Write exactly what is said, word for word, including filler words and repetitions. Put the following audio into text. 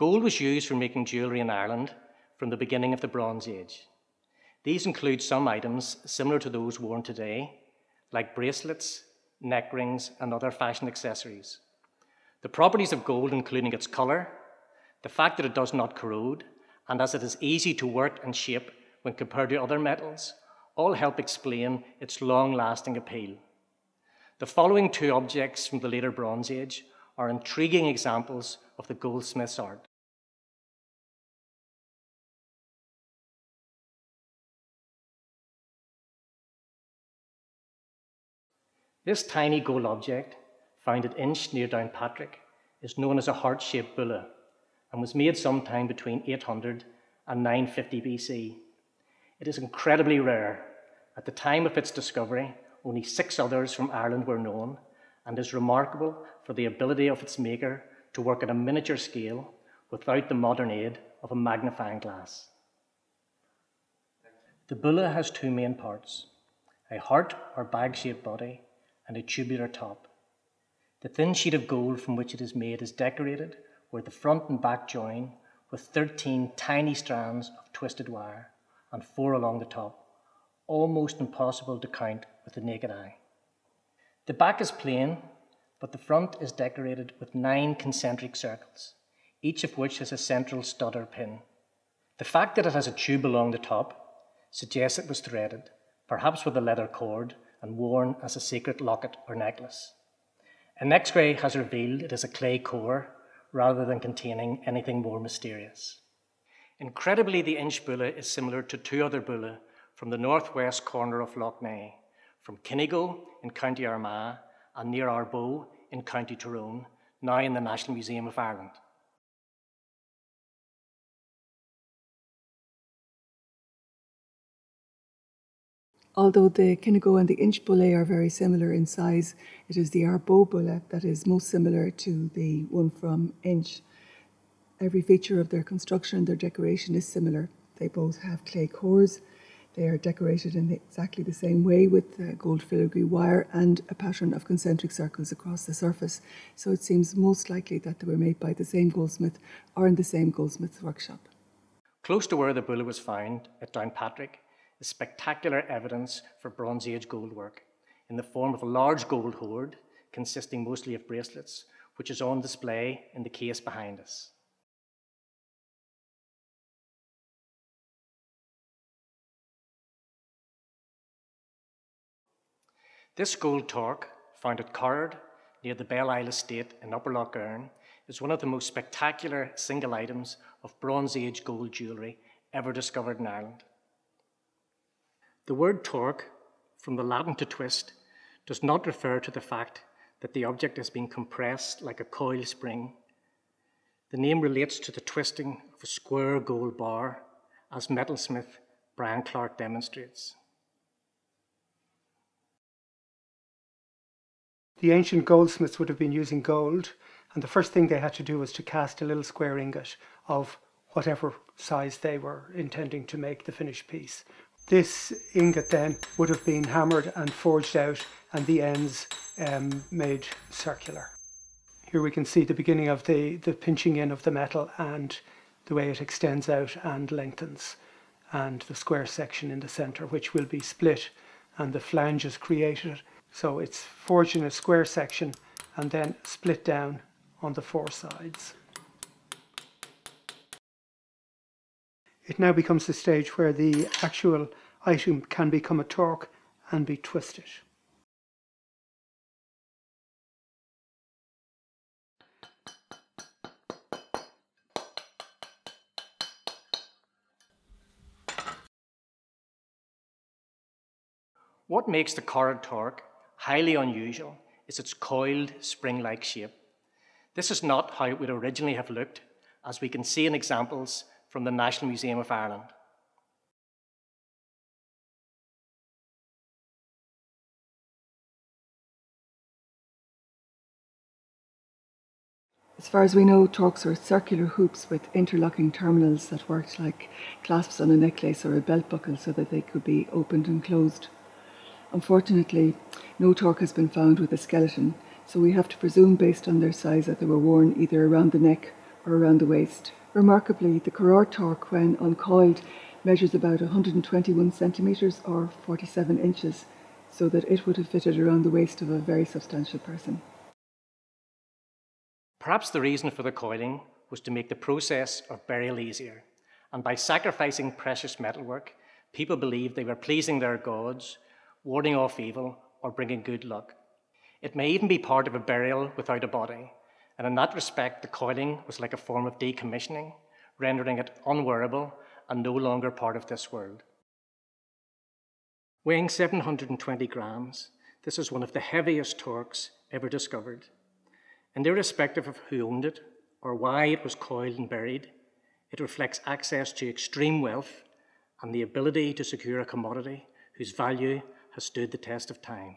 Gold was used for making jewellery in Ireland from the beginning of the Bronze Age. These include some items similar to those worn today, like bracelets, neck rings, and other fashion accessories. The properties of gold, including its colour, the fact that it does not corrode, and as it is easy to work and shape when compared to other metals, all help explain its long-lasting appeal. The following two objects from the later Bronze Age are intriguing examples of the goldsmith's art. This tiny gold object, found at Inch near Downpatrick, is known as a heart-shaped bulla and was made sometime between eight hundred and nine fifty B C. It is incredibly rare. At the time of its discovery, only six others from Ireland were known, and is remarkable for the ability of its maker to work at a miniature scale without the modern aid of a magnifying glass. The bulla has two main parts, a heart or bag-shaped body and a tubular top. The thin sheet of gold from which it is made is decorated where the front and back join with thirteen tiny strands of twisted wire and four along the top, almost impossible to count with the naked eye. The back is plain, but the front is decorated with nine concentric circles, each of which has a central stud or pin. The fact that it has a tube along the top suggests it was threaded, perhaps with a leather cord, and worn as a sacred locket or necklace. An X-ray has revealed it is a clay core rather than containing anything more mysterious. Incredibly, the Inch bulla is similar to two other bulla from the northwest corner of Lough Neagh, from Kinnego in County Armagh and near Arbo in County Tyrone, now in the National Museum of Ireland. Although the Kinnego and the Inch bulla are very similar in size, it is the Arbo bulla that is most similar to the one from Inch. Every feature of their construction, their decoration is similar. They both have clay cores. They are decorated in exactly the same way with uh, gold filigree wire and a pattern of concentric circles across the surface. So it seems most likely that they were made by the same goldsmith or in the same goldsmith's workshop. Close to where the bulla was found at Downpatrick, is spectacular evidence for Bronze Age gold work in the form of a large gold hoard consisting mostly of bracelets, which is on display in the case behind us. This gold torque, found at Carrard near the Belle Isle estate in Upper Loch Erne, is one of the most spectacular single items of Bronze Age gold jewellery ever discovered in Ireland. The word torque, from the Latin to twist, does not refer to the fact that the object is being compressed like a coil spring. The name relates to the twisting of a square gold bar, as metalsmith Brian Clark demonstrates. The ancient goldsmiths would have been using gold, and the first thing they had to do was to cast a little square ingot of whatever size they were intending to make the finished piece. This ingot then would have been hammered and forged out and the ends um, made circular. Here we can see the beginning of the, the pinching in of the metal and the way it extends out and lengthens, and the square section in the centre which will be split and the flange is created. So it's forged in a square section and then split down on the four sides. It now becomes the stage where the actual item can become a torque and be twisted. What makes the Carrard torque highly unusual is its coiled, spring-like shape. This is not how it would originally have looked, as we can see in examples from the National Museum of Ireland. As far as we know, torques were circular hoops with interlocking terminals that worked like clasps on a necklace or a belt buckle so that they could be opened and closed. Unfortunately, no torque has been found with a skeleton, so we have to presume based on their size that they were worn either around the neck or around the waist. Remarkably, the Carrard torque, when uncoiled, measures about one hundred twenty-one centimetres or forty-seven inches, so that it would have fitted around the waist of a very substantial person. Perhaps the reason for the coiling was to make the process of burial easier, and by sacrificing precious metalwork, people believed they were pleasing their gods, warding off evil, or bringing good luck. It may even be part of a burial without a body, and in that respect, the coiling was like a form of decommissioning, rendering it unwearable and no longer part of this world. Weighing seven hundred twenty grams, this is one of the heaviest torques ever discovered. And irrespective of who owned it or why it was coiled and buried, it reflects access to extreme wealth and the ability to secure a commodity whose value has stood the test of time.